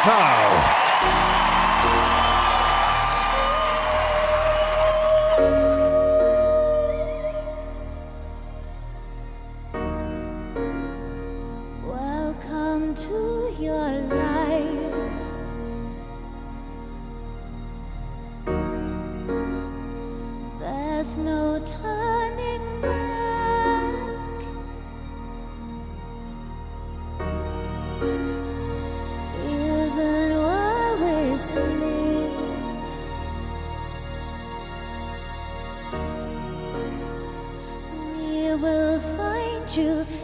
Here's how. Welcome to your life. There's no turning back. You